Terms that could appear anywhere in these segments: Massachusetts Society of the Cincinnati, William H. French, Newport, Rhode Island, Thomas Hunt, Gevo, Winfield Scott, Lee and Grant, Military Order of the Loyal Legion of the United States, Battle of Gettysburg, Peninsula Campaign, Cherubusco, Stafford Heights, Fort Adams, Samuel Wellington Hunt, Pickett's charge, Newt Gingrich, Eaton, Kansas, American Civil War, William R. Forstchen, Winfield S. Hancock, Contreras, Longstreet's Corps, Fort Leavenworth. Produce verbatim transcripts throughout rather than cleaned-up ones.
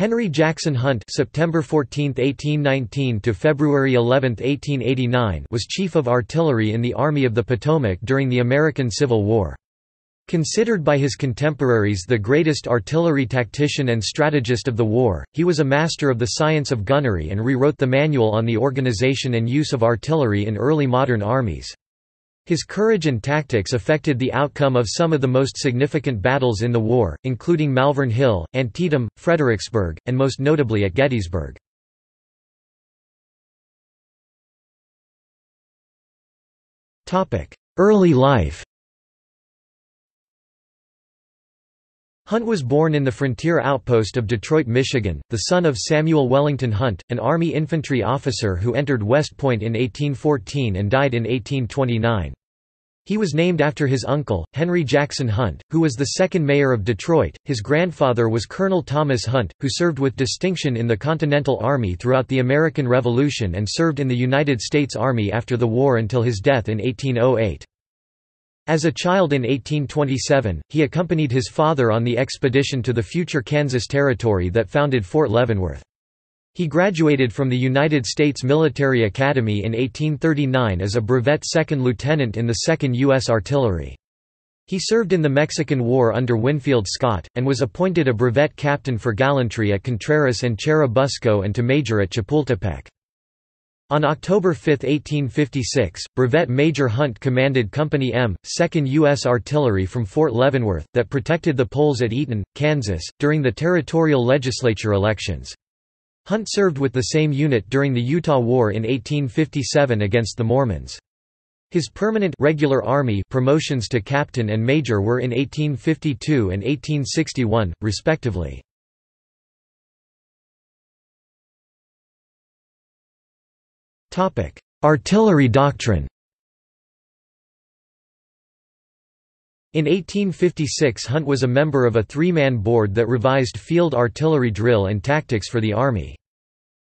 Henry Jackson Hunt (September fourteenth, eighteen nineteen to February eleventh, eighteen eighty-nine) was Chief of Artillery in the Army of the Potomac during the American Civil War. Considered by his contemporaries the greatest artillery tactician and strategist of the war, he was a master of the science of gunnery and rewrote the manual on the organization and use of artillery in early modern armies. His courage and tactics affected the outcome of some of the most significant battles in the war, including Malvern Hill, Antietam, Fredericksburg, and most notably at Gettysburg. Early life. Hunt was born in the frontier outpost of Detroit, Michigan, the son of Samuel Wellington Hunt, an Army infantry officer who entered West Point in eighteen fourteen and died in eighteen twenty-nine. He was named after his uncle, Henry Jackson Hunt, who was the second mayor of Detroit. His grandfather was Colonel Thomas Hunt, who served with distinction in the Continental Army throughout the American Revolution and served in the United States Army after the war until his death in eighteen oh eight. As a child in eighteen twenty-seven, he accompanied his father on the expedition to the future Kansas Territory that founded Fort Leavenworth. He graduated from the United States Military Academy in eighteen thirty-nine as a brevet second lieutenant in the second U S Artillery. He served in the Mexican War under Winfield Scott, and was appointed a brevet captain for gallantry at Contreras and Cherubusco and to major at Chapultepec. On October fifth, eighteen fifty-six, Brevet Major Hunt commanded Company M, second U S Artillery from Fort Leavenworth, that protected the Poles at Eaton, Kansas, during the territorial legislature elections. Hunt served with the same unit during the Utah War in eighteen fifty-seven against the Mormons. His permanent regular Army promotions to captain and major were in eighteen fifty-two and eighteen sixty-one, respectively. Artillery doctrine. In eighteen fifty-six, Hunt was a member of a three-man board that revised field artillery drill and tactics for the Army.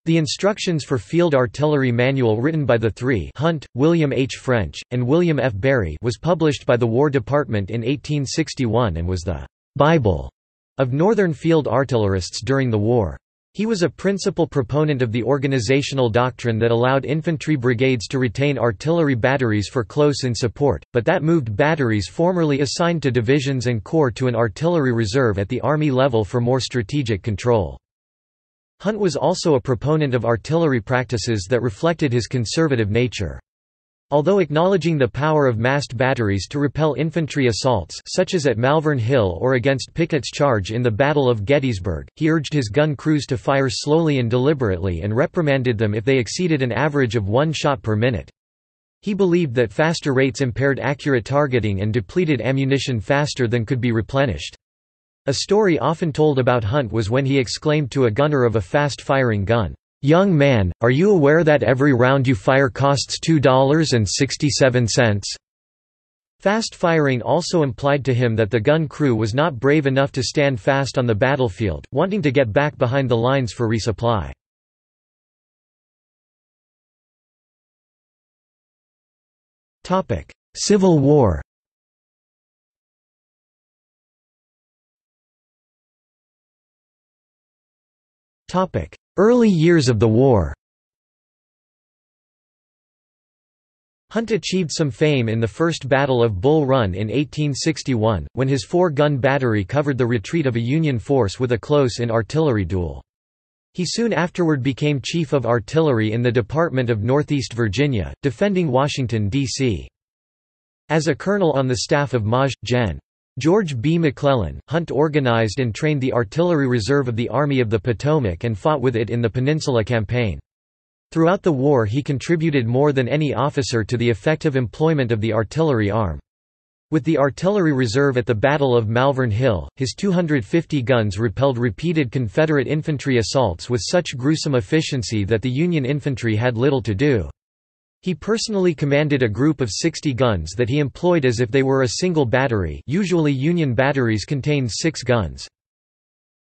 The instructions for field artillery manual written by the three, Hunt, William H. French, and William F. Berry, was published by the War Department in eighteen sixty-one and was the Bible of Northern field artillerists during the war. He was a principal proponent of the organizational doctrine that allowed infantry brigades to retain artillery batteries for close-in support, but that moved batteries formerly assigned to divisions and corps to an artillery reserve at the Army level for more strategic control. Hunt was also a proponent of artillery practices that reflected his conservative nature. Although acknowledging the power of massed batteries to repel infantry assaults such as at Malvern Hill or against Pickett's charge in the Battle of Gettysburg, he urged his gun crews to fire slowly and deliberately and reprimanded them if they exceeded an average of one shot per minute. He believed that faster rates impaired accurate targeting and depleted ammunition faster than could be replenished. A story often told about Hunt was when he exclaimed to a gunner of a fast-firing gun, "Young man, are you aware that every round you fire costs two dollars and sixty-seven cents? Fast firing also implied to him that the gun crew was not brave enough to stand fast on the battlefield, wanting to get back behind the lines for resupply. Civil War. Early years of the war. Hunt achieved some fame in the First Battle of Bull Run in eighteen sixty-one, when his four-gun battery covered the retreat of a Union force with a close-in artillery duel. He soon afterward became Chief of Artillery in the Department of Northeast Virginia, defending Washington, D C As a colonel on the staff of Major General George B. McClellan, Hunt organized and trained the Artillery Reserve of the Army of the Potomac and fought with it in the Peninsula Campaign. Throughout the war he contributed more than any officer to the effective employment of the artillery arm. With the Artillery Reserve at the Battle of Malvern Hill, his two hundred fifty guns repelled repeated Confederate infantry assaults with such gruesome efficiency that the Union infantry had little to do. He personally commanded a group of sixty guns that he employed as if they were a single battery. Usually Union batteries contained six guns.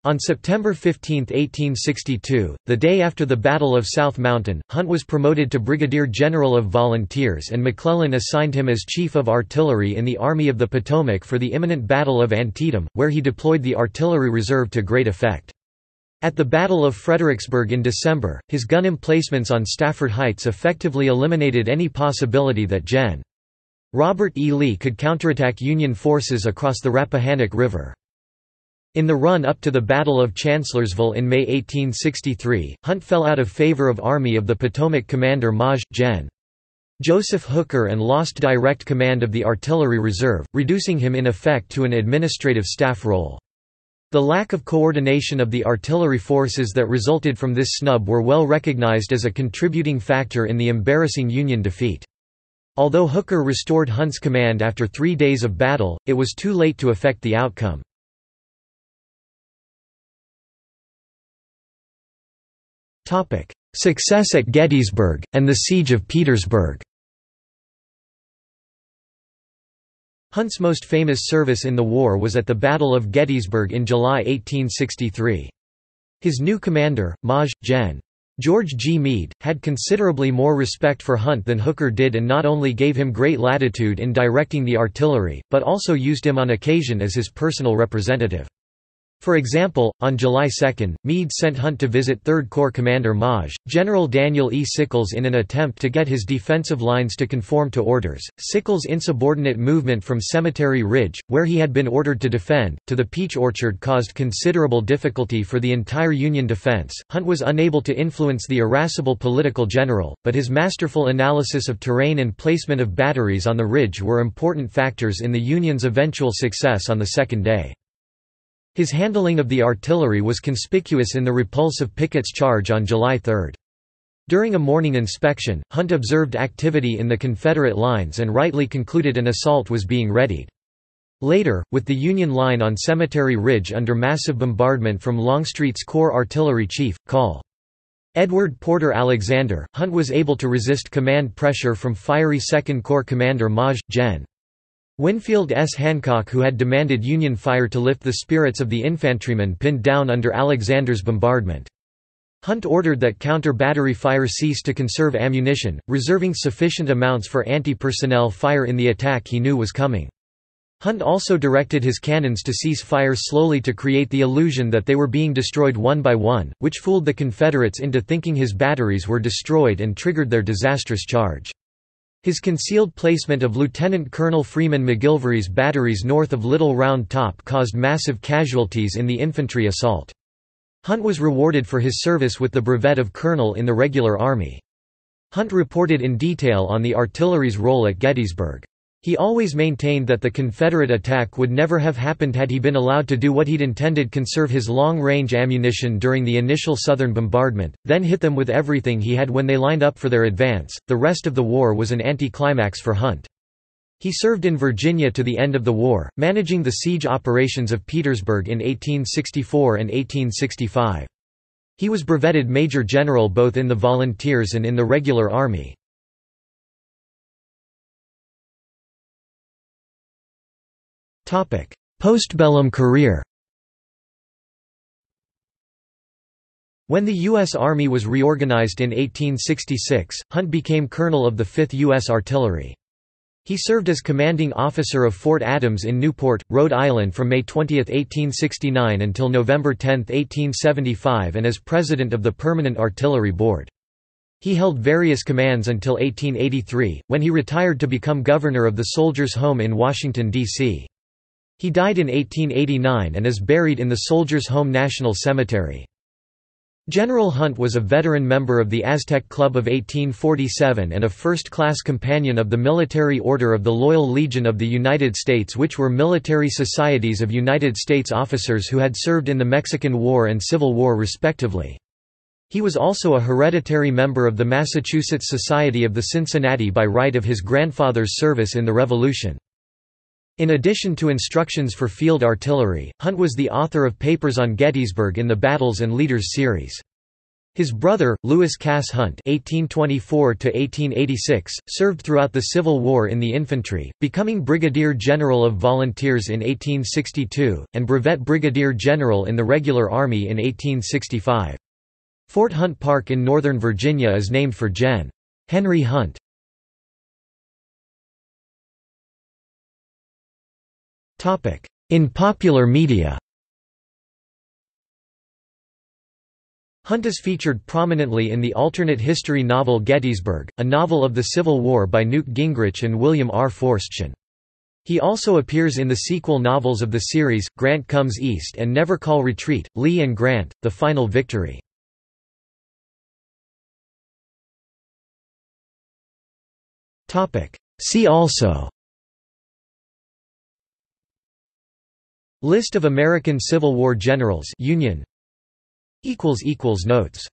On September fifteenth, eighteen sixty-two, the day after the Battle of South Mountain, Hunt was promoted to Brigadier General of Volunteers and McClellan assigned him as Chief of Artillery in the Army of the Potomac for the imminent Battle of Antietam, where he deployed the Artillery Reserve to great effect. At the Battle of Fredericksburg in December, his gun emplacements on Stafford Heights effectively eliminated any possibility that General Robert E. Lee could counterattack Union forces across the Rappahannock River. In the run-up to the Battle of Chancellorsville in May eighteen sixty-three, Hunt fell out of favor of Army of the Potomac commander Maj. Gen. Joseph Hooker and lost direct command of the Artillery Reserve, reducing him in effect to an administrative staff role. The lack of coordination of the artillery forces that resulted from this snub were well recognized as a contributing factor in the embarrassing Union defeat. Although Hooker restored Hunt's command after three days of battle, it was too late to affect the outcome. Success at Gettysburg, and the Siege of Petersburg. Hunt's most famous service in the war was at the Battle of Gettysburg in July eighteen sixty-three. His new commander, Maj. Gen. George G. Meade, had considerably more respect for Hunt than Hooker did and not only gave him great latitude in directing the artillery, but also used him on occasion as his personal representative. For example, on July second, Meade sent Hunt to visit Third Corps Commander Maj. General Daniel E. Sickles in an attempt to get his defensive lines to conform to orders. Sickles' insubordinate movement from Cemetery Ridge, where he had been ordered to defend, to the Peach Orchard caused considerable difficulty for the entire Union defense. Hunt was unable to influence the irascible political general, but his masterful analysis of terrain and placement of batteries on the ridge were important factors in the Union's eventual success on the second day. His handling of the artillery was conspicuous in the repulse of Pickett's charge on July third. During a morning inspection, Hunt observed activity in the Confederate lines and rightly concluded an assault was being readied. Later, with the Union line on Cemetery Ridge under massive bombardment from Longstreet's Corps artillery chief, Colonel Edward Porter Alexander, Hunt was able to resist command pressure from fiery Second Corps commander Maj. Gen. Winfield S. Hancock, who had demanded Union fire to lift the spirits of the infantrymen pinned down under Alexander's bombardment. Hunt ordered that counter-battery fire cease to conserve ammunition, reserving sufficient amounts for anti-personnel fire in the attack he knew was coming. Hunt also directed his cannons to cease fire slowly to create the illusion that they were being destroyed one by one, which fooled the Confederates into thinking his batteries were destroyed and triggered their disastrous charge. His concealed placement of Lieutenant Colonel Freeman McGilvery's batteries north of Little Round Top caused massive casualties in the infantry assault. Hunt was rewarded for his service with the brevet of colonel in the regular army. Hunt reported in detail on the artillery's role at Gettysburg. He always maintained that the Confederate attack would never have happened had he been allowed to do what he'd intended, conserve his long-range ammunition during the initial Southern bombardment, then hit them with everything he had when they lined up for their advance. The rest of the war was an anticlimax for Hunt. He served in Virginia to the end of the war, managing the siege operations of Petersburg in eighteen sixty-four and eighteen sixty-five. He was brevetted Major General both in the Volunteers and in the Regular Army. Postbellum career. When the U S Army was reorganized in eighteen sixty-six, Hunt became colonel of the fifth U S Artillery. He served as commanding officer of Fort Adams in Newport, Rhode Island from May twentieth, eighteen sixty-nine until November tenth, eighteen seventy-five and as president of the Permanent Artillery Board. He held various commands until eighteen eighty-three, when he retired to become governor of the Soldiers' Home in Washington, D C He died in eighteen eighty-nine and is buried in the Soldiers' Home National Cemetery. General Hunt was a veteran member of the Aztec Club of eighteen forty-seven and a first-class companion of the Military Order of the Loyal Legion of the United States, which were military societies of United States officers who had served in the Mexican War and Civil War respectively. He was also a hereditary member of the Massachusetts Society of the Cincinnati by right of his grandfather's service in the Revolution. In addition to instructions for field artillery, Hunt was the author of papers on Gettysburg in the Battles and Leaders series. His brother, Lewis Cass Hunt (eighteen twenty-four to eighteen eighty-six), served throughout the Civil War in the infantry, becoming Brigadier General of Volunteers in eighteen sixty-two, and Brevet Brigadier General in the Regular Army in eighteen sixty-five. Fort Hunt Park in Northern Virginia is named for Gen. Henry Hunt. In popular media, Hunt is featured prominently in the alternate history novel Gettysburg, a novel of the Civil War by Newt Gingrich and William R. Forstchen. He also appears in the sequel novels of the series, Grant Comes East and Never Call Retreat, Lee and Grant, The Final Victory. See also: List of American Civil War generals, Union. Notes